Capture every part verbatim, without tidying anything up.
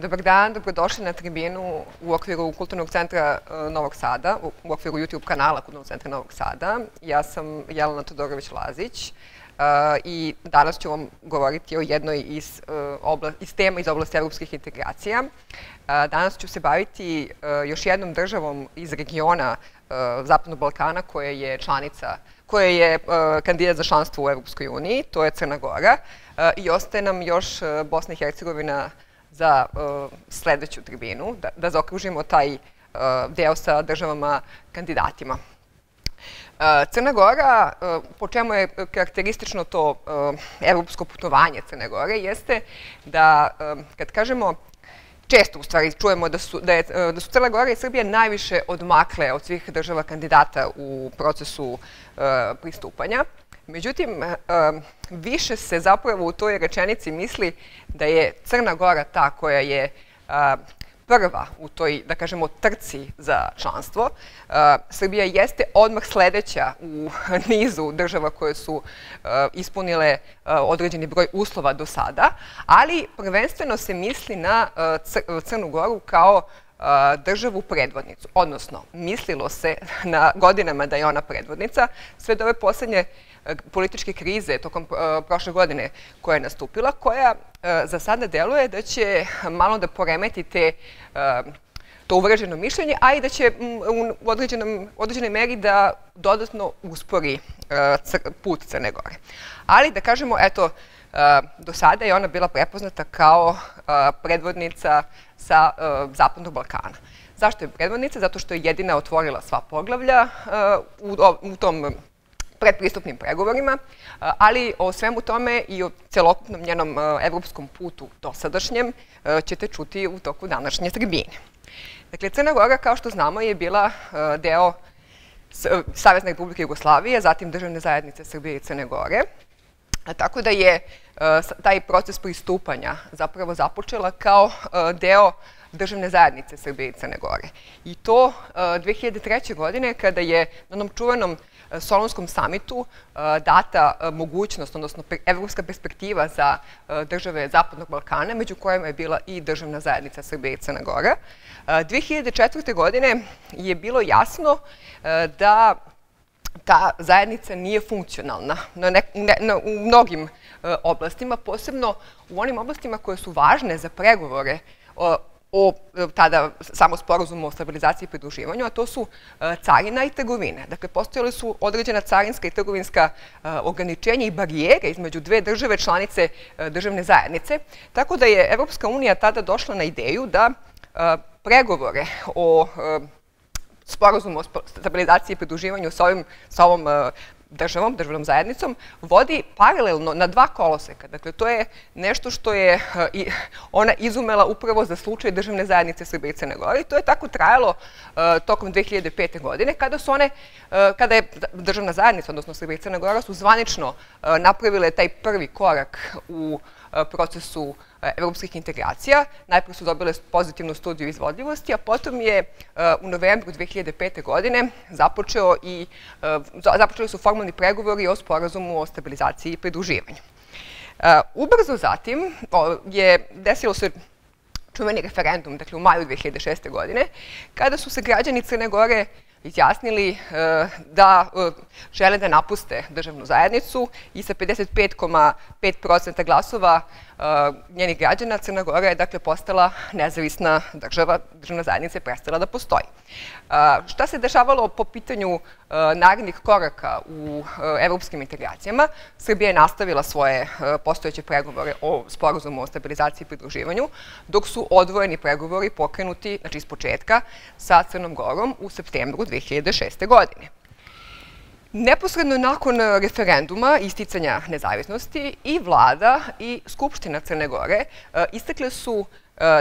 Dobar dan, dobrodošli na tribinu u okviru Kulturnog centra Novog Sada, u okviru YouTube kanala Kulturnog centra Novog Sada. Ja sam Jelena Todorović-Lazić i danas ću vam govoriti o jednoj iz tema iz oblasti evropskih integracija. Danas ću se baviti još jednom državom iz regiona Zapadnog Balkana koja je članica koja je kandidat za članstvo u Evropskoj uniji, to je Crna Gora, i ostaje nam još Bosna i Hercegovina za sljedeću tribinu, da zaokružimo taj deo sa državama kandidatima. Crna Gora, po čemu je karakteristično to evropsko putovanje Crne Gore, jeste da, kad kažemo, često u stvari čujemo da su Crna Gora i Srbija najviše odmakle od svih država kandidata u procesu pristupanja. Međutim, više se zapravo u toj rečenici misli da je Crna Gora ta koja je prva u toj, da kažemo, trci za članstvo. Srbija jeste odmah sljedeća u nizu država koje su ispunile određeni broj uslova do sada, ali prvenstveno se misli na Crnu Goru kao državu predvodnicu, odnosno mislilo se na godinama da je ona predvodnica, sve do ove posljednje političke krize tokom prošle godine koja je nastupila, koja za sada deluje da će malo da poremeti to uvreženo mišljenje, a i da će u određenoj meri da dodatno uspori put Crne Gore. Ali da kažemo, eto, do sada je ona bila prepoznata kao predvodnica sa Zapadnog Balkana. Zašto je predvodnica? Zato što je jedina otvorila sva poglavlja u tom predpristupnim pregovorima, ali o svemu tome i o celokupnom njenom evropskom putu dosadašnjem ćete čuti u toku današnje tribine. Dakle, Crna Gora, kao što znamo, je bila deo Savezne Republike Jugoslavije, zatim Državne zajednice Srbije i Crne Gore, tako da je taj proces pristupanja zapravo započela kao deo Državne zajednice Srbije i Crne Gore. I to dve hiljade treće. godine, kada je na onom čuvenom Solonskom samitu data mogućnost, odnosno evropska perspektiva za države Zapadnog Balkana, među kojima je bila i Državna zajednica Srbije i Crna Gora. dve hiljade četvrte. godine je bilo jasno da ta zajednica nije funkcionalna u mnogim oblastima, posebno u onim oblastima koje su važne za pregovore o tada samo sporazumu o stabilizaciji i pridruživanju, a to su carina i trgovine. Dakle, postojale su određena carinska i trgovinska ograničenja i barijere između dve države članice Državne zajednice, tako da je Evropska unija tada došla na ideju da pregovore o sporazumu o stabilizaciji i pridruživanju sa ovom državom, državnom zajednicom, vodi paralelno na dva koloseka. Dakle, to je nešto što je ona izumela upravo za slučaj Državne zajednice Srbije i Crne Gore. To je tako trajalo tokom dve hiljade pete. godine, kada je Državna zajednica, odnosno Srbije i Crne Gore, su zvanično napravile taj prvi korak u procesu evropskih integracija. Najprije su dobile pozitivnu studiju izvodljivosti, a potom je u novembru dve hiljade pete. godine započeli su formalni pregovori o sporazumu o stabilizaciji i pridruživanju. Ubrzo zatim je desilo se čuveni referendum, dakle u maju dve hiljade šeste. godine, kada su se građani Crne Gore izjasnili da žele da napuste Državnu zajednicu i sa pedeset pet zarez pet posto glasova njenih građana Crna Gora je dakle postala nezavisna država, Državna zajednica je prestala da postoji. Šta se dešavalo po pitanju narednih koraka u evropskim integracijama? Srbija je nastavila svoje postojeće pregovore o sporazumu o stabilizaciji i pridruživanju, dok su odvojeni pregovori pokrenuti, znači iz početka, sa Crnom Gorom u septembru dve hiljade šeste. godine. Neposredno nakon referenduma i isticanja nezavisnosti i vlada i Skupština Crne Gore istakle su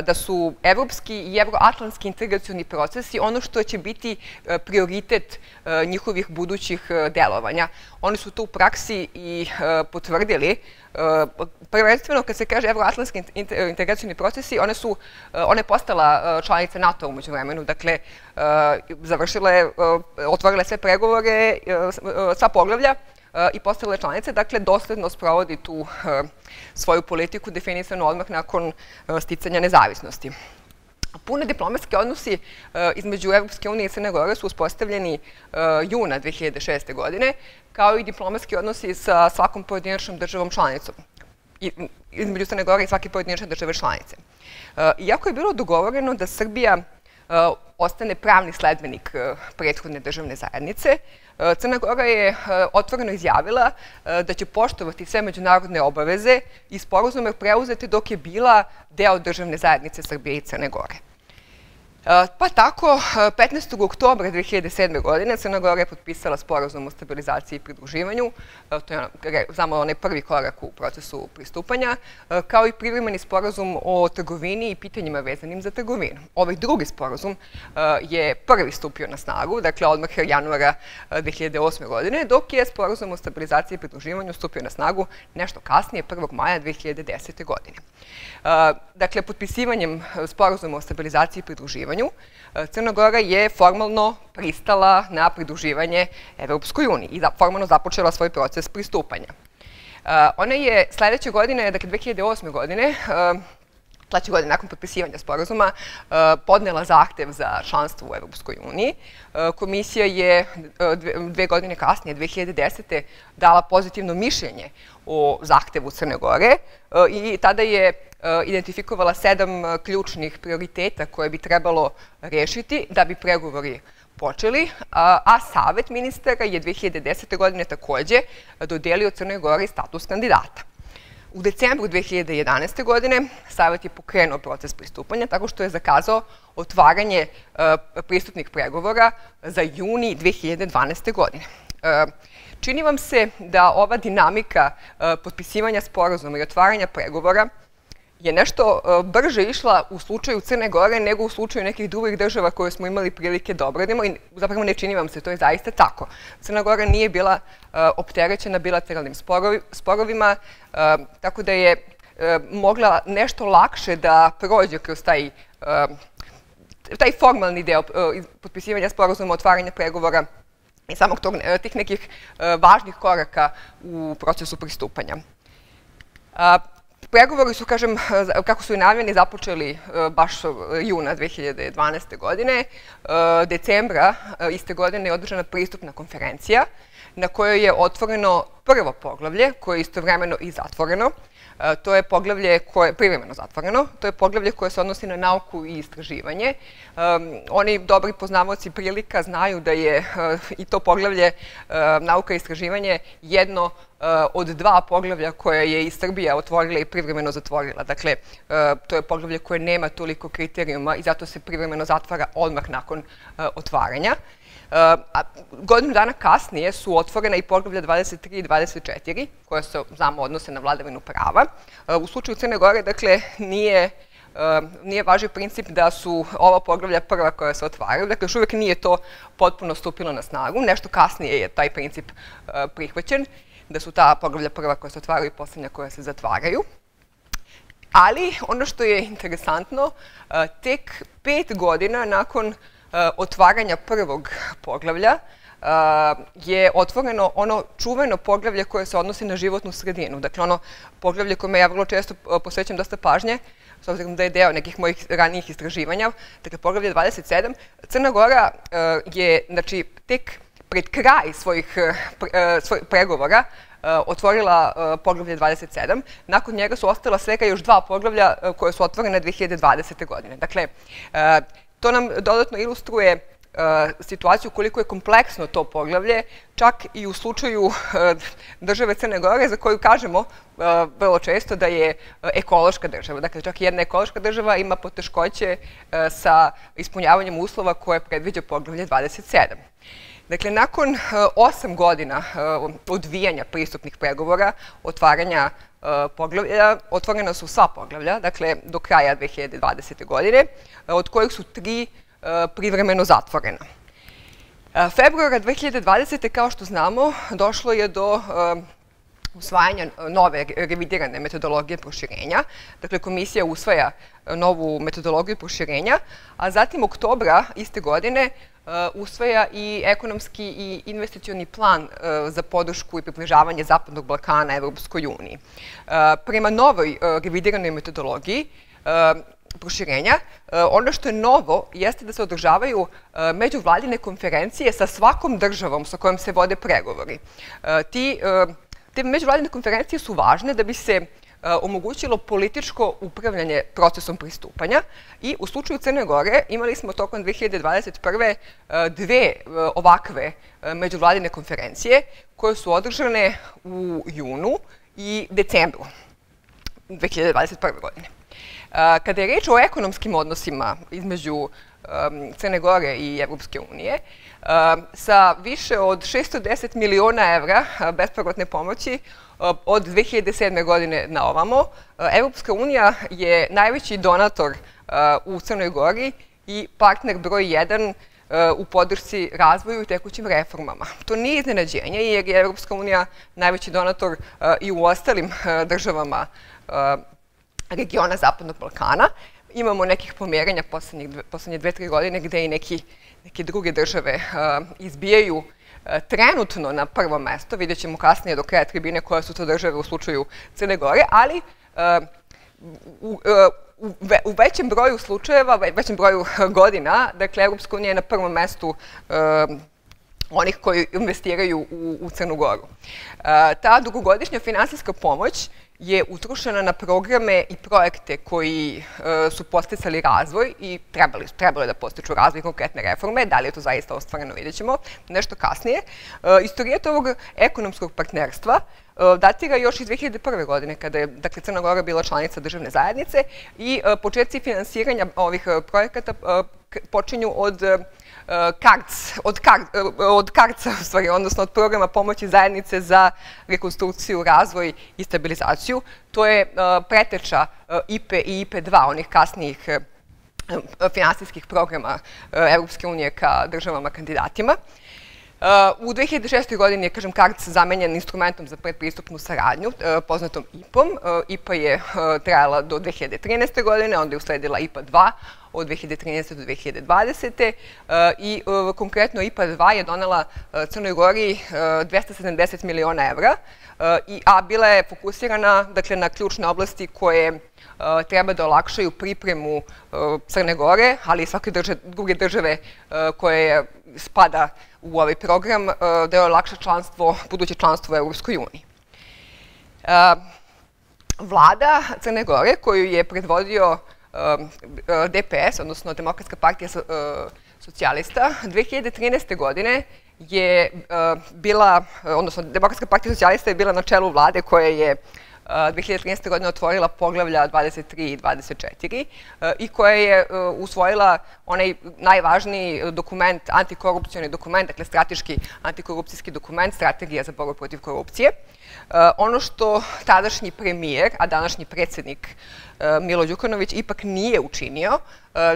da su evropski i evroatlantski integracioni procesi ono što će biti prioritet njihovih budućih delovanja. Oni su to u praksi i potvrdili. Prvenstveno, kad se kaže evroatlantski integracioni procesi, ona je postala članica NATO u međuvremenu. Dakle, završila je, otvorila je sve pregovore, sva poglavlja, i postale članice, dakle, dosledno sprovodi tu svoju politiku definisanu odmah nakon sticanja nezavisnosti. Pune diplomatske odnosi između Evropske unije i Crne Gore su uspostavljeni juna dve hiljade šeste. godine, kao i diplomatski odnosi sa svakom pojedinačnom državom članicom, između Crne Gore i svake pojedinačne države članice. Iako je bilo dogovoreno da Srbija ostane pravni sledbenik prethodne državne zajednice, Crna Gora je otvoreno izjavila da će poštovati sve međunarodne obaveze i sporazume preuzete dok je bila deo državne zajednice Srbije i Crne Gore. Pa tako, petnaestog oktobra dve hiljade sedme. godine Crna Gora je potpisala sporazum o stabilizaciji i pridruživanju, to je samo onaj prvi korak u procesu pristupanja, kao i privremeni sporazum o trgovini i pitanjima vezanim za trgovinu. Ovaj drugi sporazum je prvi stupio na snagu, dakle odmah januara dve hiljade osme. godine, dok je sporazum o stabilizaciji i pridruživanju stupio na snagu nešto kasnije, prvog maja dve hiljade desete. godine. Dakle, potpisivanjem sporazuma o stabilizaciji i pridruživanju Crna Gora je formalno pristala na pridruživanje Evropskoj uniji i formalno započela svoj proces pristupanja. Ona je sljedeće godine, dakle dve hiljade osme. godine, sledeće godine nakon potpisivanja sporazuma, podnela zahtev za članstvo u Evropskoj uniji. Komisija je dve godine kasnije, dve hiljade desete. dala pozitivno mišljenje o zahtevu Crne Gore i tada je identifikovala sedam ključnih prioriteta koje bi trebalo rešiti da bi pregovori počeli, a Savet ministara je dve hiljade desete. godine također dodelio Crnoj Gori status kandidata. U decembru dve hiljade jedanaeste. godine Savet je pokrenuo proces pristupanja tako što je zakazao otvaranje pristupnih pregovora za juni dve hiljade dvanaeste. godine. Čini vam se da ova dinamika potpisivanja sporazuma i otvaranja pregovora je nešto brže išla u slučaju Crne Gore nego u slučaju nekih drugih država koje smo imali prilike da obradimo i zapravo ne čini vam se, to je zaista tako. Crna Gora nije bila opterećena bilateralnim sporovima, tako da je mogla nešto lakše da prođe kroz taj taj formalni deo potpisivanja sporazuma, otvaranja pregovora i samog tih nekih važnih koraka u procesu pristupanja. Pregovori su, kažem, kako su i najavljeni, započeli baš juna dve hiljade dvanaeste. godine. Decembra iste godine je održana pristupna konferencija na kojoj je otvoreno prvo poglavlje koje je istovremeno i zatvoreno. To je poglavlje koje je privremeno zatvoreno. To je poglavlje koje se odnosi na nauku i istraživanje. Oni dobri poznavaoci prilika znaju da je i to poglavlje nauka i istraživanje jedno od dva poglavlja koje je i Srbija otvorila i privremeno zatvorila. Dakle, to je poglavlje koje nema toliko kriterijuma i zato se privremeno zatvara odmah nakon otvaranja. Godinu dana kasnije su otvorena i poglavlja dvadeset tri i dvadeset četiri, koja se, znamo, odnose na vladavinu prava. U slučaju Crne Gore, dakle, nije nije važio princip da su ova poglavlja prva koja se otvaraju. Dakle, još uvijek nije to potpuno stupilo na snagu. Nešto kasnije je taj princip prihvaćen, da su ta poglavlja prva koja se otvaraju i poslednja koja se zatvaraju. Ali, ono što je interesantno, tek pet godina nakon otvaranja prvog poglavlja je otvoreno ono čuveno poglavlje koje se odnosi na životnu sredinu. Dakle, ono poglavlje kome ja vrlo često posvećam dosta pažnje, s obzirom da je deo nekih mojih ranijih istraživanja. Dakle, poglavlje dvadeset sedam. Crna Gora je, znači, tek pred kraj svojih pregovora otvorila poglavlje dvadeset sedam. Nakon njega su ostala svega još dva poglavlja koje su otvorene dve hiljade dvadesete. godine. Dakle, to nam dodatno ilustruje situaciju koliko je kompleksno to poglavlje, čak i u slučaju države Crne Gore, za koju kažemo vrlo često da je ekološka država. Dakle, čak i jedna ekološka država ima poteškoće sa ispunjavanjem uslova koje predviđa poglavlje dvadeset sedam. Dakle, nakon osam godina odvijanja pristupnih pregovora, otvaranja poglavlja, otvorena su sva poglavlja, dakle, do kraja dve hiljade dvadesete. godine, od kojih su tri privremeno zatvorena. Februara dve hiljade dvadesete. kao što znamo, došlo je do usvajanja nove revidirane metodologije proširenja. Dakle, komisija usvaja novu metodologiju proširenja, a zatim oktobra iste godine usvaja i ekonomski i investicioni plan za podršku i približavanje Zapadnog Balkana Evropskoj uniji. Prema novoj revidiranoj metodologiji proširenja, ono što je novo jeste da se održavaju međuvladine konferencije sa svakom državom sa kojom se vode pregovori. Ti Te međuvladine konferencije su važne da bi se omogućilo političko upravljanje procesom pristupanja i u slučaju Crne Gore imali smo tokom dve hiljade dvadeset prve dve ovakve međuvladine konferencije koje su održane u junu i decembru dve hiljade dvadeset prve godine. Kada je reč o ekonomskim odnosima između Crne Gore i Evropske unije, sa više od šesto deset miliona evra bespovratne pomoći od dve hiljade sedme. godine na ovamo, Evropska unija je najveći donator u Crnoj Gori i partner broj jedan u podršci razvoju i tekućim reformama. To nije iznenađenje jer je Evropska unija najveći donator i u ostalim državama regiona Zapadnog Balkana. Imamo nekih pomjeranja poslednje dve, tri godine gde i neke druge države izbijaju trenutno na prvo mesto. Vidjet ćemo kasnije do kraja tribine koje su to države u slučaju Crne Gore, ali u većem broju slučajeva, u većem broju godina, dakle, Evropska unija je na prvom mestu onih koji investiraju u Crnu Goru. Ta dugogodišnja finansijska pomoć je utrošena na programe i projekte koji su podsticali razvoj i trebalo je da podstiču razvoj konkretne reforme. Da li je to zaista ostvareno, vidjet ćemo nešto kasnije. Istorija ovog ekonomskog partnerstva datira još iz dve hiljade prve. godine, kada je Crna Gora bila članica državne zajednice i početci finansiranja ovih projekata počinju od od KARCA, odnosno od programa pomoći zajednice za rekonstrukciju, razvoj i stabilizaciju. To je preteča I P A i I P A dva, onih kasnijih finansijskih programa Evropske unije ka državama kandidatima. U dve hiljade šeste. godini je, kažem, KARC zamenjen instrumentom za predpristupnu saradnju, poznatom I P A om. I P A je trajala do dve hiljade trinaeste. godine, onda je usledila I P A dva od dve hiljade trinaeste. do dve hiljade dvadesete. I konkretno I P A dva je donela Crnoj Gori dvesta sedamdeset miliona evra, a bila je fokusirana na ključne oblasti koje treba da olakšaju pripremu Crne Gore, ali i svake druge države koje spada u ovaj program, da je olakša buduće članstvo u Evropskoj uniji. Vlada Crne Gore, koju je predvodio D P S, odnosno Demokratska partija socijalista, dve hiljade trinaeste. godine je bila, odnosno Demokratska partija socijalista je bila na čelu vlade koja je dve hiljade trinaeste. godine otvorila poglavlja dvadeset tri i dvadeset četiri i koja je usvojila onaj najvažniji dokument, antikorupcijni dokument, dakle strateški antikorupcijski dokument, strategija za borbu protiv korupcije. Ono što tadašnji premijer, a današnji predsjednik Milo Đukanović ipak nije učinio,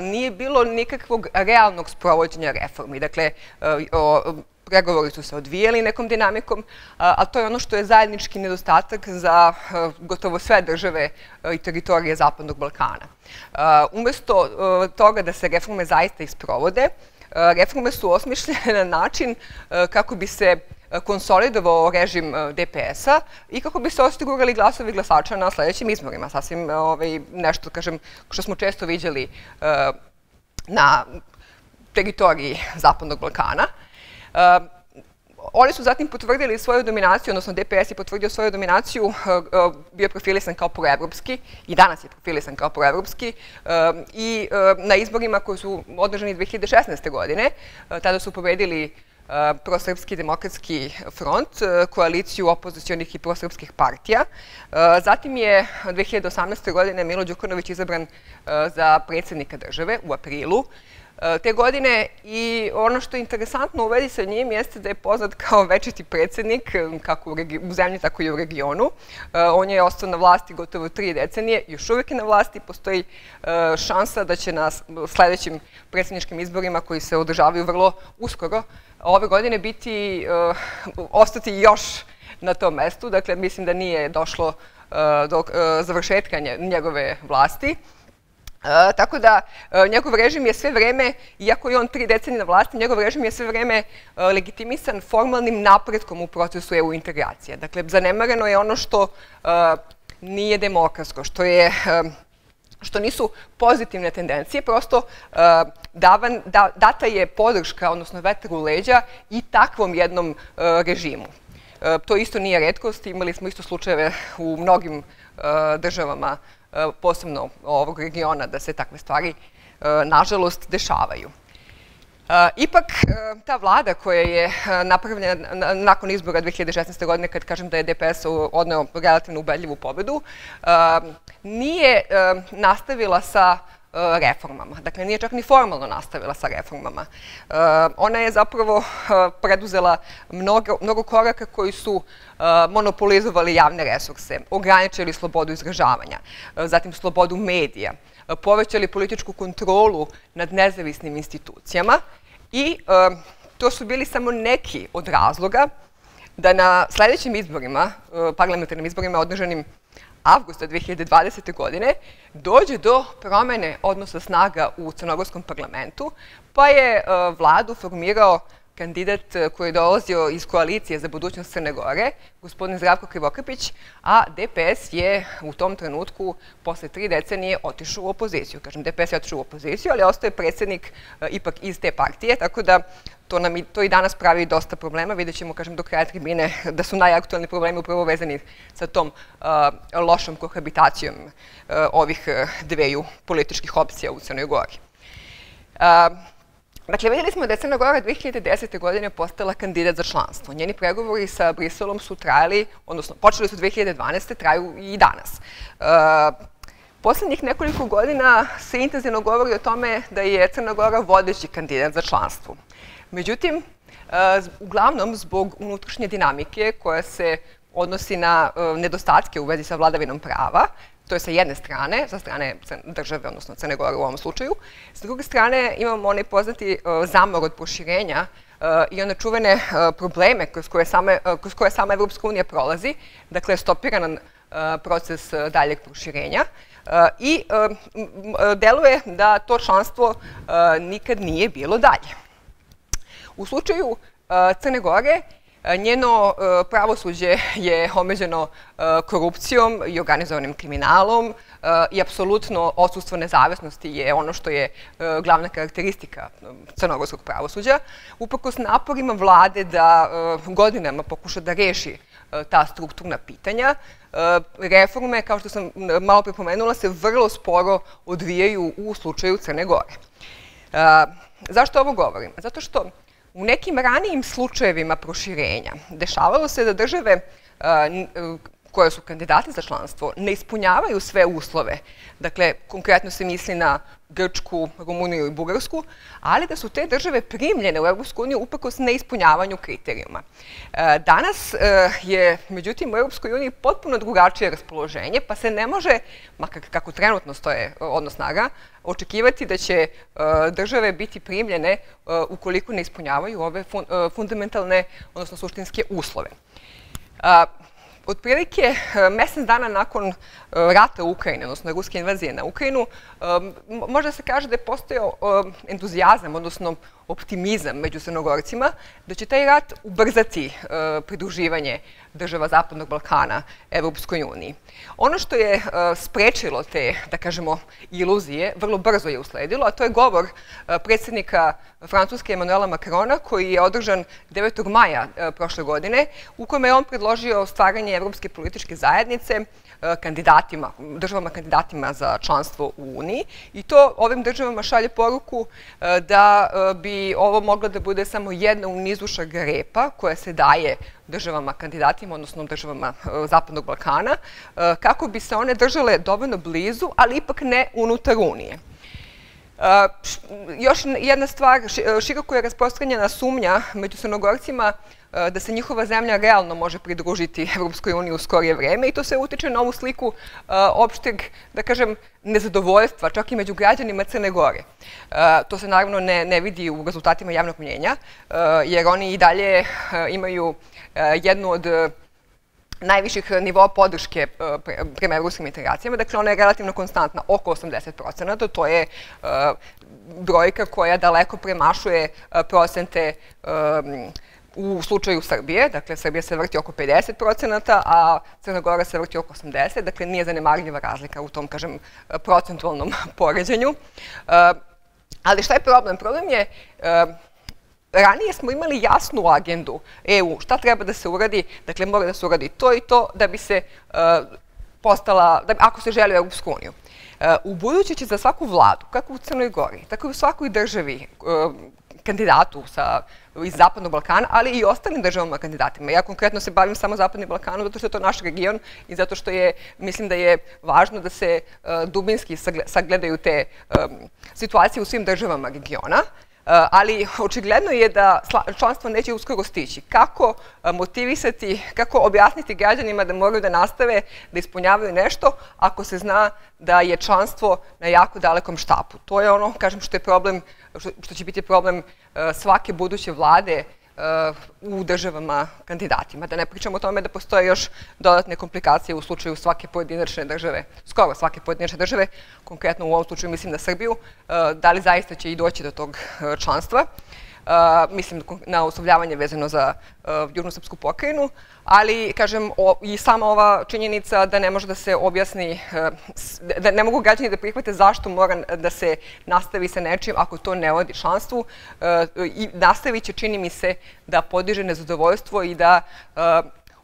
nije bilo nikakvog realnog sprovođenja reformi. Dakle, pregovori su se odvijeli nekom dinamikom, a to je ono što je zajednički nedostatak za gotovo sve države i teritorije Zapadnog Balkana. Umesto toga da se reforme zaista isprovode, reforme su osmišljene na način kako bi se konsolidovao režim D P S-a i kako bi se osigurali glasovi glasača na sljedećim izborima. Sasvim nešto, kažem, što smo često viđali na teritoriji Zapadnog Balkana. Oni su zatim potvrdili svoju dominaciju, odnosno D P S je potvrdio svoju dominaciju, bio je profilisan kao proevropski i danas je profilisan kao proevropski i na izborima koji su održani dve hiljade šesnaeste. godine, tada su pobedili prosrpski demokratski front, koaliciju opozicionih i prosrpskih partija. Zatim je dve hiljade osamnaeste. godine Milo Đukanović izabran za predsjednika države u aprilu te godine i ono što je interesantno u vezi sa njim jeste da je poznat kao večiti predsjednik kako u zemlji, tako i u regionu. On je ostao na vlasti gotovo tri decenije, još uvijek je na vlasti. Postoji šansa da će na sljedećim predsjedničkim izborima koji se održavaju vrlo uskoro ove godine biti, ostati još na tom mestu. Dakle, mislim da nije došlo do završetka njegove vlasti. Tako da njegov režim je sve vreme, iako je on tri decenije na vlasti, njegov režim je sve vreme legitimisan formalnim napretkom u procesu E U integracije. Dakle, zanemareno je ono što nije demokratsko, što je... što nisu pozitivne tendencije, prosto data je podrška, odnosno vetar u leđa i takvom jednom režimu. To isto nije retkost, imali smo isto slučajeve u mnogim državama, posebno ovog regiona, da se takve stvari, nažalost, dešavaju. Ipak, ta vlada koja je napravljena nakon izbora dve hiljade šesnaeste. godine, kad kažem da je D P S odneo relativno ubedljivu pobedu, nije nastavila sa reformama. Dakle, nije čak ni formalno nastavila sa reformama. Ona je zapravo preduzela mnogo koraka koji su monopolizovali javne resurse, ograničili slobodu izražavanja, zatim slobodu medija, povećali političku kontrolu nad nezavisnim institucijama i to su bili samo neki od razloga da na sljedećim izborima, parlamentarnim izborima održanim avgusta dve hiljade dvadesete. godine, dođe do promene odnosa snaga u crnogorskom parlamentu, pa je vladu formirao kandidat koji je dolazio iz koalicije za budućnost Crne Gore, gospodin Zdravko Krivokapić, a D P S je u tom trenutku posle tri decenije otišao u opoziciju. Kažem, D P S je otišao u opoziciju, ali ostaje predsjednik ipak iz te partije, tako da to i danas pravi dosta problema. Vidjet ćemo, kažem, do kraja tribine da su najaktualni problemi upravo vezani sa tom lošom kohabitacijom ovih dveju političkih opcija u Crnoj Gori. Dakle, vidjeli smo da je Crna Gora dve hiljade desete. godine postala kandidat za članstvo. Njeni pregovori sa Briselom su trajali, odnosno počeli su dve hiljade dvanaeste. traju i danas. Poslednjih nekoliko godina se intenzivno govori o tome da je Crna Gora vodeći kandidat za članstvo. Međutim, uglavnom zbog unutrašnje dinamike koja se odnosi na nedostatke u vezi sa vladavinom prava, to je sa jedne strane, sa strane države, odnosno Crne Gore u ovom slučaju. S druge strane imamo onaj poznati zamor od proširenja i one čuvene probleme kroz koje sama Evropska unija prolazi, dakle stopiran proces daljeg proširenja i deluje da to članstvo nikad nije bilo dalje. U slučaju Crne Gore njeno pravosuđe je omeđeno korupcijom i organizovanim kriminalom i apsolutno odsustvo nezavisnosti je ono što je glavna karakteristika crnogorskog pravosuđa. Uprkos naporima vlade da godinama pokuša da reši ta strukturna pitanja, reforme, kao što sam malo pripomenula, se vrlo sporo odvijaju u slučaju Crne Gore. Zašto ovo govorim? Zato što u nekim ranijim slučajevima proširenja dešavalo se da države koje su kandidati za članstvo ne ispunjavaju sve uslove. Dakle, konkretno se misli na Grčku, Rumuniju i Bugarsku, ali da su te države primljene u Evropsku uniju uprkos neispunjavanju kriterijuma. Danas je, međutim, u Evropskoj uniji potpuno drugačije raspoloženje, pa se ne može, makar kako trenutno stoje odnos snaga, očekivati da će države biti primljene ukoliko ne ispunjavaju ove fundamentalne, odnosno suštinske uslove. Otprilike mesec dana nakon rata u Ukrajini, odnosno ruske invazije na Ukrajinu, može se kaže da je postojao entuzijazam, odnosno optimizam među Crnogorcima, da će taj rat ubrzati pridruživanje država Zapadnog Balkana Evropskoj uniji. Ono što je sprečilo te, da kažemo, iluzije, vrlo brzo je usledilo, a to je govor predsjednika Francuske Emanuela Makrona, koji je održan devetog maja prošle godine, u kome je on predložio stvaranje Evropske političke zajednice kandidatima, državama kandidatima za članstvo u Uniji. I to ovim državama šalje poruku da bi ovo moglo da bude samo jedna u nizu šargarepa koja se daje državama kandidatima, odnosno državama Zapadnog Balkana, kako bi se one držale dovoljno blizu, ali ipak ne unutar Unije. Još jedna stvar, široko je rasprostranjena sumnja među Crnogorcima da se njihova zemlja realno može pridružiti Evropskoj uniji u skorije vreme i to se utiče na ovu sliku opšteg, da kažem, nezadovoljstva, čak i među građanima Crne Gore. To se naravno ne vidi u rezultatima javnog mnjenja, jer oni i dalje imaju jednu od najviših nivoa podrške prema evropskim integracijama. Dakle, ona je relativno konstantna, oko osamdeset procenata. To je brojka koja daleko premašuje procente u slučaju Srbije. Dakle, Srbija se vrti oko pedeset procenata, a Crna Gora se vrti oko osamdeset procenata. Dakle, nije zanemarljiva razlika u tom, kažem, procentualnom poređenju. Ali šta je problem? Problem je... Ranije smo imali jasnu agendu E U, šta treba da se uradi, dakle mora da se uradi to i to da bi se postala, ako se želi u Evropsku uniju. U budući će za svaku vladu, kako u Crnoj Gori, tako i u svakoj državi, kandidatu iz Zapadnog Balkana, ali i ostalim državama kandidatima. Ja konkretno se bavim samo Zapadnim Balkanom zato što je to naš region i zato što je, mislim da je važno da se dubinski sagledaju te situacije u svim državama regiona. Ali očigledno je da članstvo neće uskoro stići. Kako motivisati, kako objasniti građanima da moraju da nastave, da ispunjavaju nešto, ako se zna da je članstvo na jako dalekom štapu. To je ono, kažem, što je problem, što će biti problem svake buduće vlade u državama kandidatima. Da ne pričamo o tome da postoje još dodatne komplikacije u slučaju svake pojedinačne države, skoro svake pojedinačne države, konkretno u ovom slučaju mislim na Srbiju, da li zaista će i doći do tog članstva. Mislim na uslovljavanje vezano za južnosrpsku pokrajinu, ali, kažem, i sama ova činjenica da ne može da se objasni, da ne mogu građani da prihvate zašto mora da se nastavi sa nečim ako to ne vodi članstvu. Nastavit će, čini mi se, da podiže nezadovoljstvo i da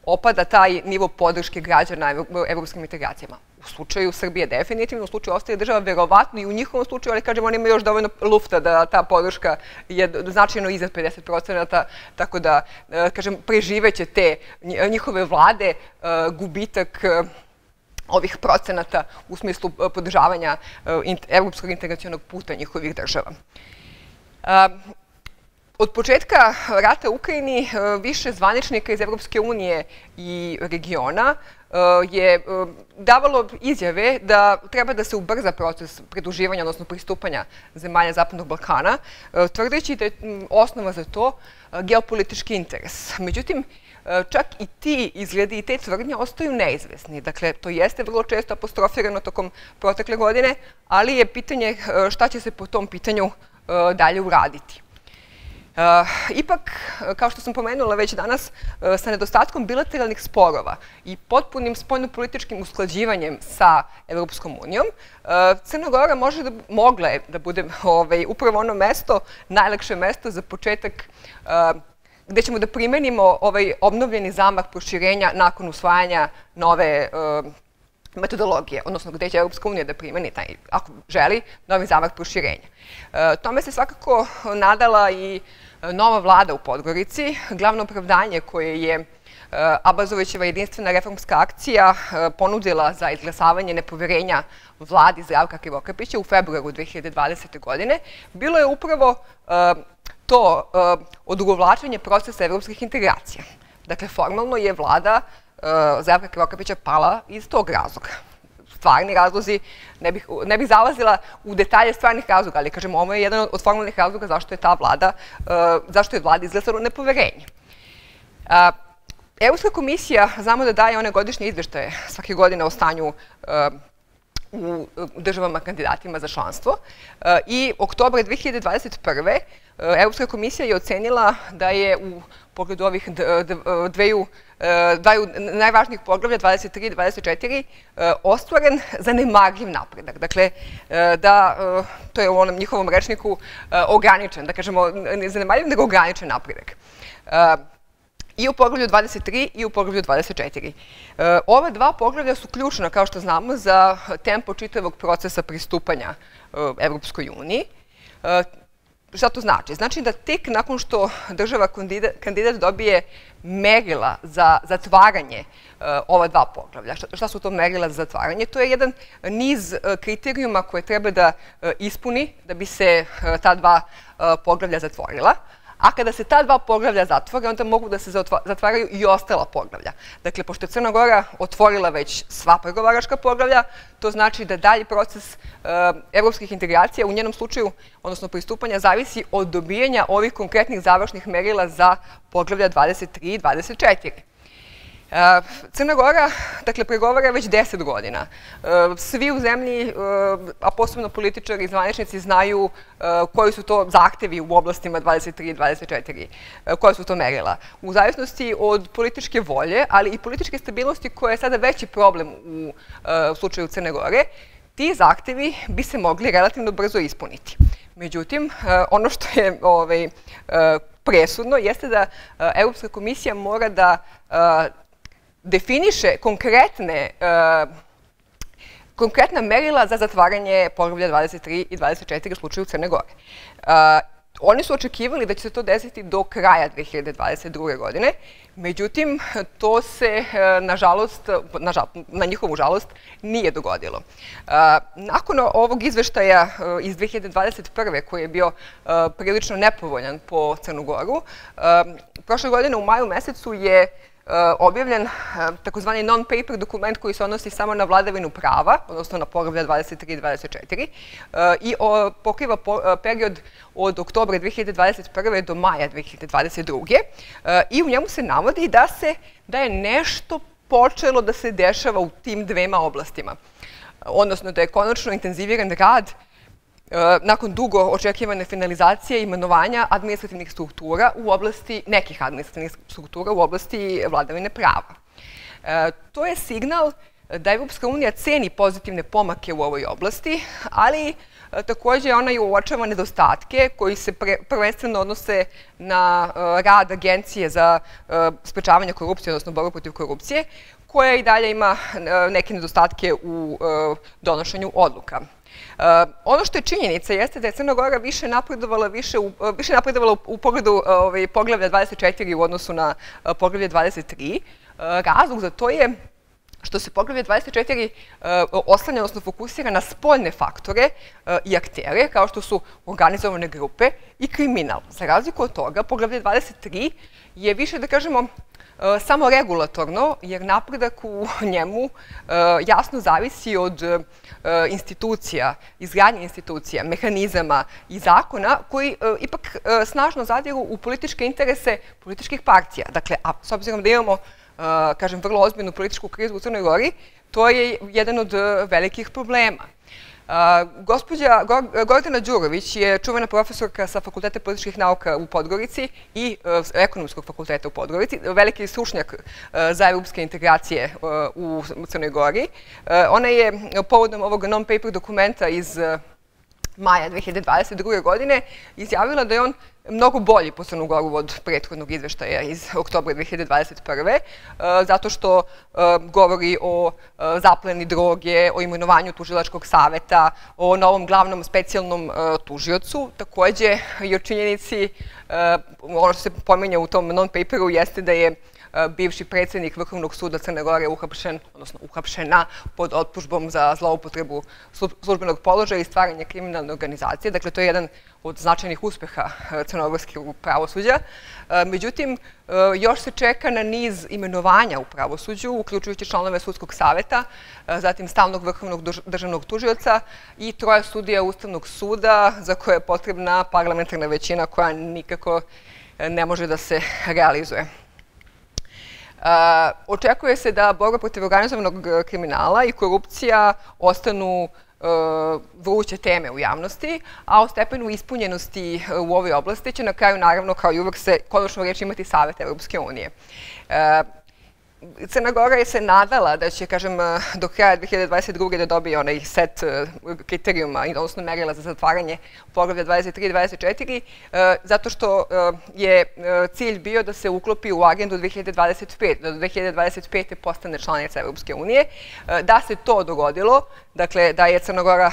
opada taj nivo podrške građana evropskim integracijama. U slučaju Srbije definitivno, u slučaju ostaje država, verovatno i u njihovom slučaju, ali kažem, oni imaju još dovoljno lufta da ta podrška je značajno iznad pedeset procenata, tako da, kažem, preživeće te njihove vlade gubitak ovih procenata u smislu podržavanja evropskog integracionog puta njihovih država. Od početka rata u Ukrajini više zvaničnika iz Evropske unije i regiona je davalo izjave da treba da se ubrza proces pridruživanja, odnosno pristupanja zemalja Zapadnog Balkana, tvrdeći da je osnova za to geopolitički interes. Međutim, čak i ti izgledi i te tvrdnje ostaju neizvesni. Dakle, to jeste vrlo često apostrofirano tokom protekle godine, ali je pitanje šta će se po tom pitanju dalje uraditi. Ipak, kao što sam pomenula već danas, sa nedostatkom bilateralnih sporova i potpunim spoljnopolitičkim usklađivanjem sa Evropskom unijom, Crna Gora može da mogla da bude upravo ono mesto, najlakše mesto za početak gde ćemo da primenimo ovaj obnovljeni zamah proširenja nakon usvajanja nove metodologije, odnosno gde će Evropska unija da primeni taj, ako želi, novi zamah proširenja. Tome se svakako nadala i nova vlada u Podgorici. Glavno opravdanje koje je Abazovićeva jedinstvena reformska akcija ponudila za izglasavanje nepoverenja vladi Zdravka Krivokapića u februaru dve hiljade dvadesete. godine bilo je upravo to odugovlačenje procesa evropskih integracija. Dakle, formalno je vlada Zdravka Krivokapića pala iz tog razloga. Stvarni razlozi, ne bih zalazila u detalje stvarnih razloga, ali kažemo, ovo je jedan od formalnih razloga zašto je ta vlada, zašto je vlada izglasala nepoverenje. Evropska komisija, znamo da daje one godišnje izveštaje svake godine o stanju u državama kandidatima za članstvo i oktobra dve hiljade dvadeset prve. Evropska komisija je ocenila da je u pogledu ovih dveju najvažnijih poglavlja dvadeset tri i dvadeset četiri ostvaren zanemarljiv napredak. Dakle, da, to je u onom njihovom rečniku ograničen, da kažemo, ne zanemarljiv, nego ograničen napredak. I u poglavlju dvadeset tri i u poglavlju dvadeset četiri. Ova dva poglavlja su ključna, kao što znamo, za tempo čitavog procesa pristupanja Evropskoj uniji. Šta to znači? Znači da tek nakon što država kandidat dobije merila za zatvaranje ova dva poglavlja. Šta su to merila za zatvaranje? To je jedan niz kriterijuma koje treba da ispuni da bi se ta dva poglavlja zatvorila. A kada se ta dva poglavlja zatvore, onda mogu da se zatvaraju i ostala poglavlja. Dakle, pošto je Crna Gora otvorila već sva pregovaračka poglavlja, to znači da dalji proces evropskih integracija u njenom slučaju, odnosno pristupanja, zavisi od dobijanja ovih konkretnih završnih merila za poglavlja dvadeset tri i dvadeset četiri. Crna Gora, dakle, pregovara već deset godina. Svi u zemlji, a posebno političari i zvaničnici, znaju koji su to zahtevi u oblastima dvadeset tri i dvadeset četiri, koja su to merila. U zavisnosti od političke volje, ali i političke stabilnosti koja je sada veći problem u slučaju Crne Gore, ti zahtevi bi se mogli relativno brzo ispuniti. Međutim, ono što je presudno jeste da Evropska komisija mora da definiše konkretna merila za zatvaranje poglavlja dvadeset tri i dvadeset četiri u slučaju Crne Gore. Oni su očekivali da će se to desiti do kraja dve hiljade dvadeset druge. godine, međutim, to se, na njihovu žalost, nije dogodilo. Nakon ovog izveštaja iz dve hiljade dvadeset prve, koji je bio prilično nepovoljan po Crnu Goru, prošle godine u maju mesecu je objavljen takozvani non-paper dokument koji se odnosi samo na vladavinu prava, odnosno na poglavlja dvadeset tri i dvadeset četiri, i pokriva period od oktobra dve hiljade dvadeset prve do maja dve hiljade dvadeset druge. I u njemu se navodi da je nešto počelo da se dešava u tim dvema oblastima. Odnosno da je konačno intenziviran rad nakon dugo očekivane finalizacije i imenovanja administrativnih struktura u oblasti, nekih administrativnih struktura u oblasti vladavine prava. To je signal da Evropska unija ceni pozitivne pomake u ovoj oblasti, ali također ona i uočava nedostatke koji se prvenstveno odnose na rad Agencije za sprečavanje korupcije, odnosno borbu protiv korupcije, koja i dalje ima neke nedostatke u donošenju odluka. Ono što je činjenica jeste da je Crna Gora više napredovala u pogledu poglavlja dvadeset četiri u odnosu na poglavlje dvadeset tri. Razlog za to je što se poglavlje dvadeset četiri oslanja, odnosno fokusira na spoljne faktore i aktere, kao što su organizovane grupe i kriminal. Za razliku od toga, poglavlje dvadeset tri je više, da kažemo, samo regulatorno, jer napredak u njemu jasno zavisi od institucija, izgradnje institucija, mehanizama i zakona koji ipak snažno zadiru u političke interese političkih partija. Dakle, a s obzirom da imamo, kažem, vrlo ozbiljnu političku krizu u Crnoj Gori, to je jedan od velikih problema. Gospođa Gordana Đurović je čuvena profesorka sa Fakulteta političkih nauka u Podgorici i Ekonomskog fakulteta u Podgorici, veliki stručnjak za evropske integracije u Crnoj Gori. Ona je povodom ovog non-paper dokumenta iz maja dve hiljade dvadeset druge. godine izjavila da je on mnogo bolji po Crnu Goru od prethodnog izveštaja iz oktobra dve hiljade dvadeset prve, zato što govori o zapleni droge, o imenovanju tužilačkog saveta, o novom glavnom specijalnom tužiocu. Takođe i o činjenici, ono što se pominja u tom non-paperu jeste da je bivši predsjednik Vrhovnog suda Crne Gore uhapšen, odnosno uhapšena pod optužbom za zloupotrebu službenog položaja i stvaranje kriminalne organizacije. Dakle, to je jedan od značajnih uspeha crnogorskog pravosuđa. Međutim, još se čeka na niz imenovanja u pravosuđu, uključujući članove Sudskog saveta, zatim stalnog Vrhovnog državnog tužioca i troje sudija Ustavnog suda za koje je potrebna parlamentarna većina koja nikako ne može da se realizuje. Očekuje se da borba protiv organizovanog kriminala i korupcija ostanu vruće teme u javnosti, a o stepenu ispunjenosti u ovoj oblasti će na kraju, naravno, kao i uvek, se konačno reći imati Savet Evropske unije. Crna Gora je se nadala da će, kažem, do kraja dve hiljade dvadeset druge. da dobije onaj set kriterijuma, odnosno merila za zatvaranje poglavlja dvadeset tri i dvadeset četiri, zato što je cilj bio da se uklopi u agendu dve hiljade dvadeset pete, da do dve hiljade dvadeset pete. postane članica Evropske unije. Da se to dogodilo, dakle, da je Crna Gora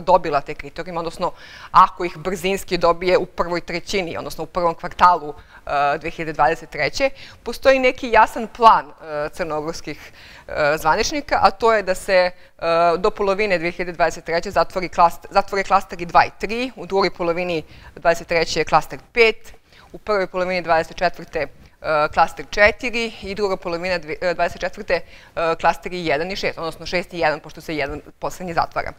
dobila te kriterijume, odnosno ako ih brzinski dobije u prvoj trećini, odnosno u prvom kvartalu dve hiljade dvadeset treće. postoji neki jasan plan crnogorskih zvaničnika, a to je da se do polovine dve hiljade dvadeset treće. zatvore klasteri dva i tri, u drugoj polovini dvadeset treće. klaster pet, u prvoj polovini dvadeset četvrte. klaster četiri i druga polovina dvadeset četvrte klasteri jedan i šest, odnosno šest i jedan, pošto se jedan poslednji zatvara.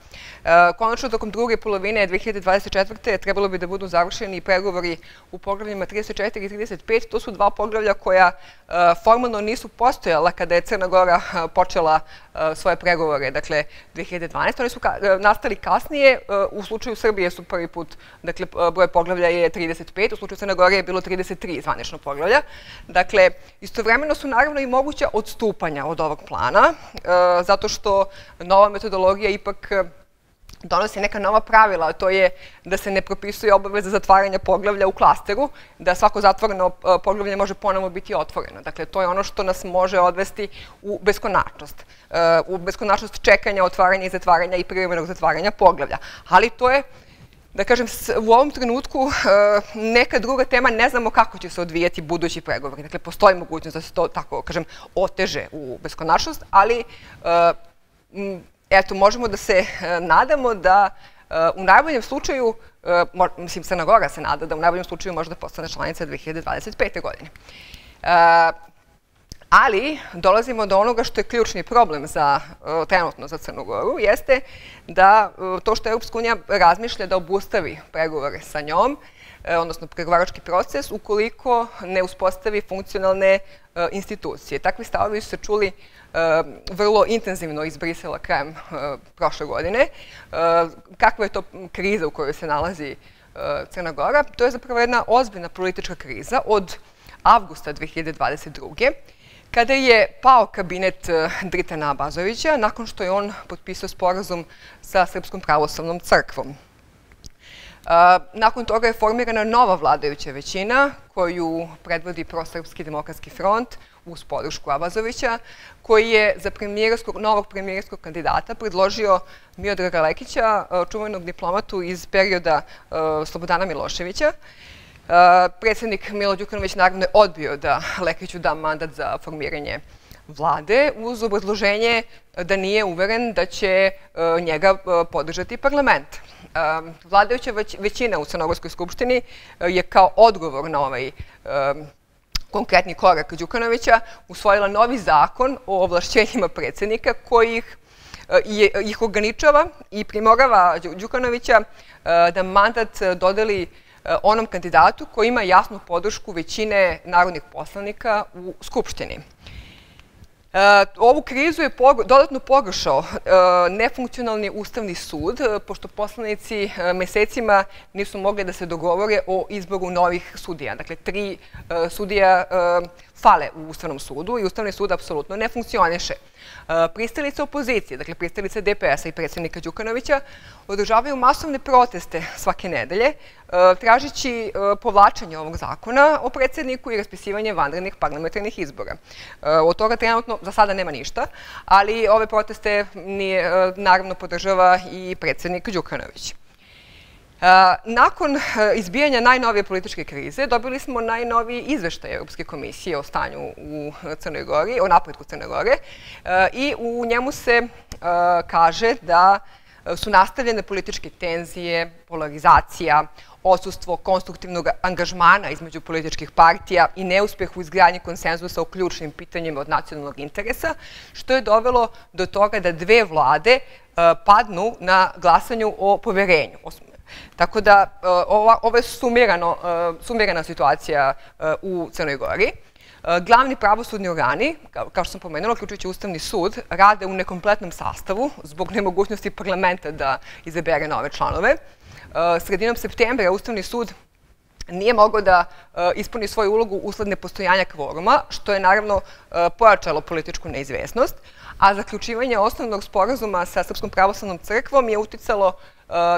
Konačno, tokom druge polovine dve hiljade dvadeset četvrte trebalo bi da budu završeni pregovori u poglavljima trideset četiri i trideset pet. To su dva poglavlja koja formalno nisu postojala kada je Crna Gora počela svoje pregovore. Dakle, dve hiljade dvanaeste Oni su nastali kasnije. U slučaju Srbije su prvi put, dakle, broj poglavlja je trideset pet, u slučaju Crne Gore je bilo trideset tri zvanično poglavlja. Dakle, istovremeno su naravno i moguća odstupanja od ovog plana, zato što nova metodologija ipak donosi neka nova pravila, a to je da se ne propisuje obaveza zatvaranja poglavlja u klasteru, da svako zatvoreno poglavlje može ponovo biti otvoreno. Dakle, to je ono što nas može odvesti u beskonačnost. U beskonačnost čekanja, otvaranja i zatvaranja i privremenog zatvaranja poglavlja. Ali to je, da kažem, u ovom trenutku neka druga tema, ne znamo kako će se odvijati budući pregovori. Dakle, postoji mogućnost da se to, tako kažem, oteže u beskonačnost, ali eto, možemo da se nadamo da u najboljem slučaju, mislim, Crna Gora se nada da u najboljem slučaju može da postane članica dve hiljade dvadeset pete. godine. Ali dolazimo do onoga što je ključni problem za, trenutno za Crnu Goru, jeste da to što Evropska unija razmišlja da obustavi pregovore sa njom, odnosno pregovarački proces, ukoliko ne uspostavi funkcionalne institucije. Takvi stavovi su se čuli vrlo intenzivno iz Brisela krajem prošle godine. Kakva je to kriza u kojoj se nalazi Crna Gora? To je zapravo jedna ozbiljna politička kriza od avgusta dve hiljade dvadeset druge kada je pao kabinet Dritana Abazovića nakon što je on potpisao sporazum sa Srpskom pravoslavnom crkvom. Nakon toga je formirana nova vladajuća većina koju predvodi prosrpski demokratski front uz podršku Abazovića, koji je za novog premijerskog kandidata predložio Miodraga Lekića, čuvenog diplomatu iz perioda Slobodana Miloševića. Predsjednik Milo Đukanović naravno je odbio da Lekiću da mandat za formiranje vlade uz obrazloženje da nije uveren da će njega podržati parlament. Vladajuća većina u Crnogorskoj skupštini je kao odgovor na ovaj konkretni korak Đukanovića usvojila novi zakon o ovlašćenjima predsjednika koji ih ograničava i primorava Đukanovića da mandat dodeli onom kandidatu koji ima jasnu podršku većine narodnih poslanika u Skupštini. Ovu krizu je dodatno pogoršao nefunkcionalni Ustavni sud, pošto poslanici mesecima nisu mogli da se dogovore o izboru novih sudija. Dakle, tri sudija fale u Ustavnom sudu i Ustavni sud apsolutno ne funkcioniše. Pristalice opozicije, dakle pristalice de pe esa i predsjednika Đukanovića, održavaju masovne proteste svake nedelje, tražići povlačenje ovog zakona o predsjedniku i raspisivanje vanrednih parlamentarnih izbora. Od toga trenutno za sada nema ništa, ali ove proteste naravno podržava i predsjednik Đukanović. Nakon izbijanja najnovije političke krize dobili smo najnoviji izveštaj Evropske komisije o stanju u Crnoj Gori, o napretku Crne Gore, i u njemu se kaže da su nastavljene političke tenzije, polarizacija, odsustvo konstruktivnog angažmana između političkih partija i neuspeh u izgradnji konsenzusa o ključnim pitanjima od nacionalnog interesa, što je dovelo do toga da dve vlade padnu na glasanju o poverenju. Tako da ovo je sumirana situacija u Crnoj Gori. Glavni pravosudni organi, kao što sam pomenula, uključujući Ustavni sud, rade u nekompletnom sastavu zbog nemogućnosti parlamenta da izabere nove članove. Sredinom septembra Ustavni sud nije mogao da ispuni svoju ulogu usled nepostojanja kvoruma, što je naravno pojačalo političku neizvesnost, a zaključivanje osnovnog sporazuma sa Srpskom pravoslavnom crkvom je uticalo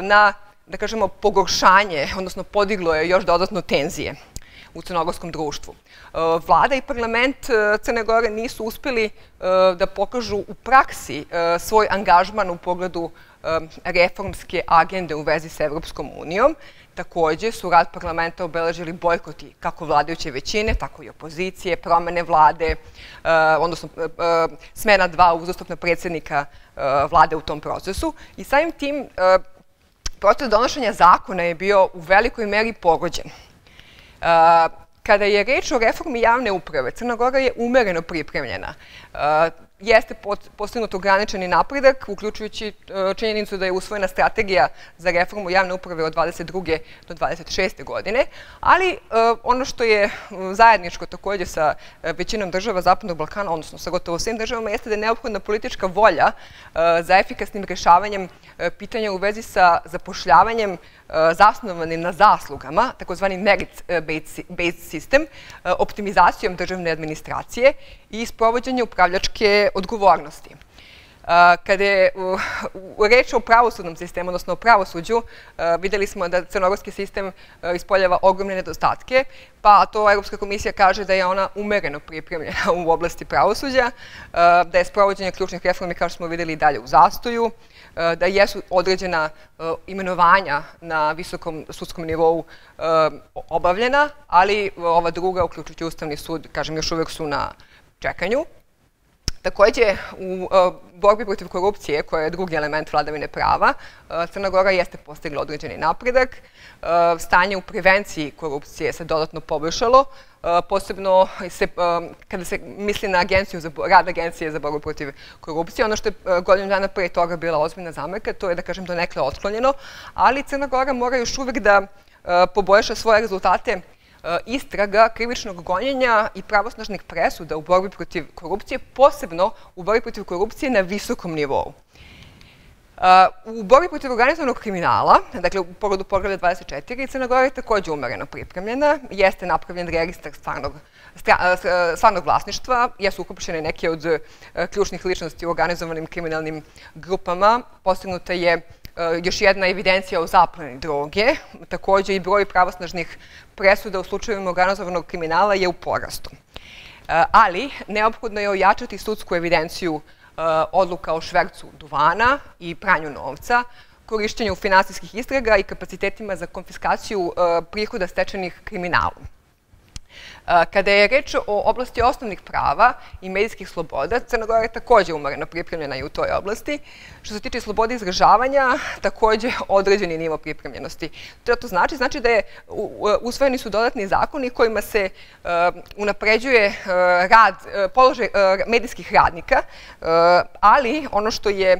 na, da kažemo, pogoršanje, odnosno podiglo je još dodatno tenzije u crnogorskom društvu. Vlada i parlament Crne Gore nisu uspjeli da pokažu u praksi svoj angažman u pogledu reformske agende u vezi sa Evropskom unijom. Također su rad parlamenta obeležili bojkoti kako vladajuće većine, tako i opozicije, promene vlade, odnosno smena dva uzastopna predsjednika vlade u tom procesu. I samim tim proces donošenja zakona je bio u velikoj meri pogođen. Kada je reč o reformi javne uprave, Crna Gora je umereno pripremljena. Jeste postignut ograničeni napredak, uključujući činjenicu da je usvojena strategija za reformu javne uprave od dvadeset druge do dvadeset šeste godine, ali ono što je zajedničko također sa većinom država Zapadnog Balkana, odnosno sa gotovo svim državama, jeste da je neophodna politička volja za efikasnim rješavanjem pitanja u vezi sa zapošljavanjem zasnovanim na zaslugama, takozvani merit-based sistem, optimizacijom državne administracije i sprovođenje upravljačke odgovornosti. Kada je reč o pravosudnom sistemu, odnosno o pravosuđu, vidjeli smo da crnogorski sistem ispoljava ogromne nedostatke, pa to Evropska komisija kaže da je ona umereno pripremljena u oblasti pravosuđa, da je sprovođenje ključnih reformi, kao što smo vidjeli, i dalje u zastoju, da jesu određena imenovanja na visokom sudskom nivou obavljena, ali ova druga, uključujući Ustavni sud, kažem, još uvek su na čekanju. Također, u borbi protiv korupcije, koja je drugi element vladavine prava, Crna Gora jeste postigla određeni napredak. Stanje u prevenciji korupcije se dodatno poboljšalo, posebno kada se misli na rad Agencije za borbu protiv korupcije. Ono što je godinu dana pre toga bila ozbiljna zamerka, to je, da kažem, donekle otklonjeno, ali Crna Gora mora još uvek da poboljša svoje rezultate istraga, krivičnog gonjenja i pravosnažnih presuda u borbi protiv korupcije, posebno u borbi protiv korupcije na visokom nivou. U borbi protiv organizovanog kriminala, dakle u pogledu poglavlja dvadeset četiri, Crna Gora je također umereno pripremljena, jeste napravljen registar stvarnog vlasništva, jesu uhapšene neke od ključnih ličnosti u organizovanim kriminalnim grupama, postignuta je još jedna evidencija o zapleni droge, također i broj pravosnažnih presuda u slučajevima organizovanog kriminala je u porastu. Ali neophodno je ojačati sudsku evidenciju odluka o švercu duvana i pranju novca, korišćenju finansijskih istraga i kapacitetima za konfiskaciju prihoda stečenih kriminalom. Kada je reč o oblasti osnovnih prava i medijskih sloboda, Crna Gora je također umereno pripremljena i u toj oblasti. Što se tiče slobode izražavanja, također određeni nivo pripremljenosti. To znači, znači da je usvojeni su dodatni zakoni kojima se unapređuje rad, položaj medijskih radnika, ali ono što je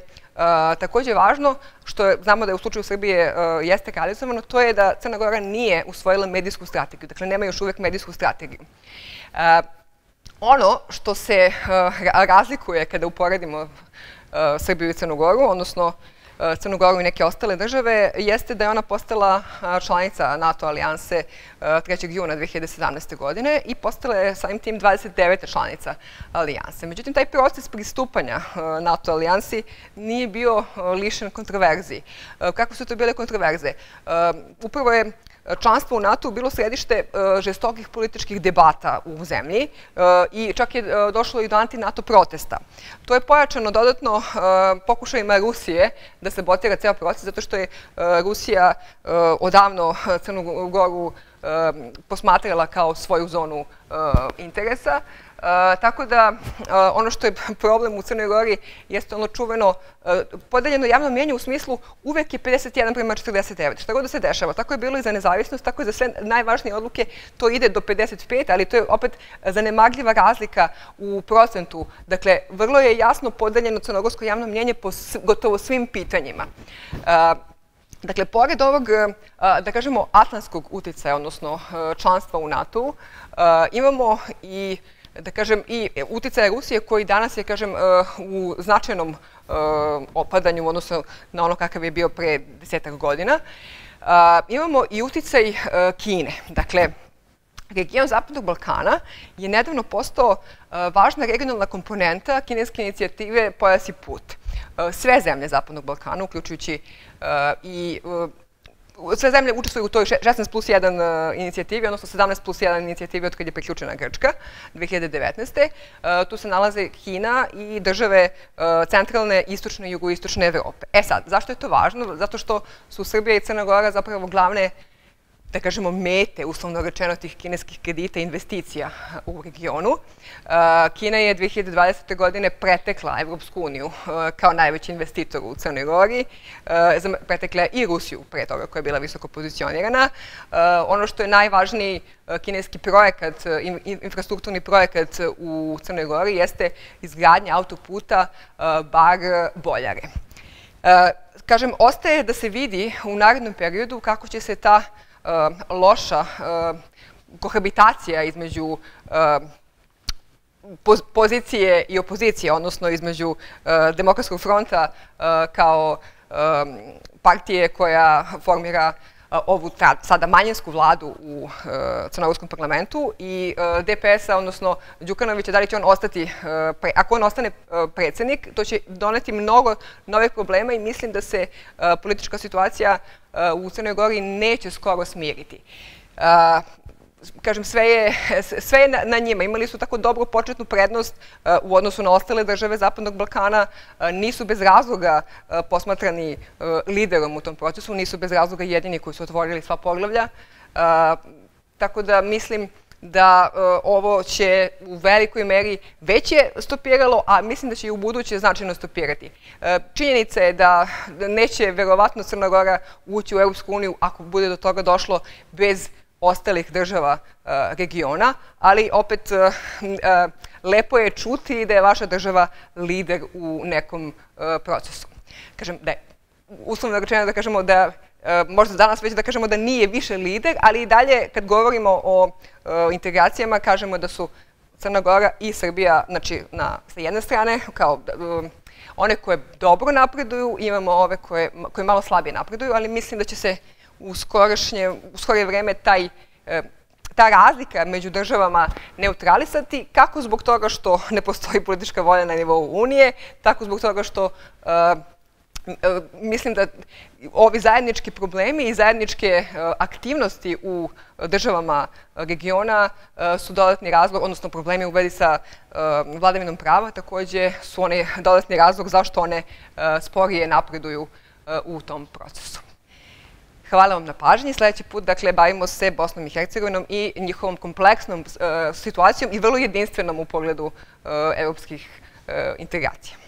također važno, što znamo da je u slučaju Srbije jeste realizovano, to je da Crna Gora nije usvojila medijsku strategiju. Dakle, nema još uvijek medijsku strategiju. Ono što se razlikuje kada uporedimo Srbiju i Crnu Goru, odnosno Crnu Goru i neke ostale države, jeste da je ona postala članica NATO alijanse trećeg juna dve hiljade sedamnaeste. godine i postala je samim tim dvadeset deveta članica alijanse. Međutim, taj proces pristupanja NATO alijansi nije bio lišen kontroverzi. Kako su to bile kontroverze? Upravo je članstvo u NATO bilo središte žestokih političkih debata u zemlji i čak je došlo i do anti-NATO protesta. To je pojačano dodatno pokušajima Rusije da sabotira ceo proces, zato što je Rusija odavno Crnu Goru posmatrala kao svoju zonu interesa. Tako da ono što je problem u Crnoj Gori jeste ono čuveno podeljeno javno mnjenje u smislu uvek je pedeset jedan prema četrdeset devet. Šta god da se dešava, tako je bilo i za nezavisnost, tako je za sve najvažnije odluke, to ide do pedeset pet, ali to je opet zanemarljiva razlika u procentu. Dakle, vrlo je jasno podeljeno crnogorsko javno mnjenje po gotovo svim pitanjima. Dakle, pored ovog, da kažemo, atlantskog uticaja, odnosno članstva u NATO-u, imamo i da kažem, i uticaja Rusije koji danas je, kažem, u značajnom opadanju u odnosu na ono kakav je bio pre desetak godina. Imamo i uticaj Kine. Dakle, region Zapadnog Balkana je nedavno postao važna regionalna komponenta kineske inicijative Pojas i Put. Sve zemlje Zapadnog Balkana, uključujući i sve zemlje učestvuju u toj šesnaest plus jedan inicijativi, odnosno sedamnaest plus jedan inicijativi od kada je priključena Grčka dve hiljade devetnaeste. Tu se nalaze Kina i države centralne, istočne i jugoistočne Evrope. E sad, zašto je to važno? Zato što su Srbija i Crna Gora zapravo glavne da kažemo, mete, uslovno rečeno, tih kineskih kredita i investicija u regionu. Kina je dve hiljade dvadesete. godine pretekla Evropsku uniju kao najveći investitor u Crnoj Gori. Pretekla je i Rusiju pre toga, koja je bila visoko pozicionirana. Ono što je najvažniji kineski projekat, infrastrukturni projekat u Crnoj Gori jeste izgradnja autoputa Bar-Boljare. Kažem, ostaje da se vidi u narednom periodu kako će se ta loša kohabitacija između pozicije i opozicije, odnosno između Demokratskog fronta kao partije koja formira ovu sada manjinsku vladu u crnogorskom parlamentu i D P S-a, odnosno Đukanovića, da li će on ostati, ako on ostane predsjednik, to će doneti mnogo novih problema i mislim da se politička situacija u Crnoj Gori neće skoro smiriti. Kažem, sve je na njima. Imali su tako dobru početnu prednost u odnosu na ostale države Zapadnog Balkana. Nisu bez razloga posmatrani liderom u tom procesu, nisu bez razloga jedini koji su otvorili sva poglavlja. Tako da mislim da ovo će u velikoj meri već je stopiralo, a mislim da će i u buduće značajno stopirati. Činjenica je da neće verovatno Crna Gora ući u Evropsku uniju ako bude do toga došlo bez ostalih država regiona, ali opet lepo je čuti da je vaša država lider u nekom procesu. Kažem, da je uslovno rečeno da kažemo da, možda danas već da kažemo da nije više lider, ali i dalje kad govorimo o integracijama kažemo da su Crna Gora i Srbija, znači sa jedne strane, kao one koje dobro napreduju, imamo ove koje malo slabije napreduju, ali mislim da će se u skorije vreme ta razlika među državama neutralisati, kako zbog toga što ne postoji politička volja na nivou Unije, tako zbog toga što mislim da ovi zajednički problemi i zajedničke aktivnosti u državama regiona su dodatni razlog, odnosno problemi u vezi sa vladavinom prava, također su oni dodatni razlog zašto one sporije napreduju u tom procesu. Hvala vam na pažnji. Sljedeći put, dakle, bavimo se Bosnom i Hercegovinom i njihovom kompleksnom situacijom i vrlo jedinstvenom u pogledu evropskih integracija.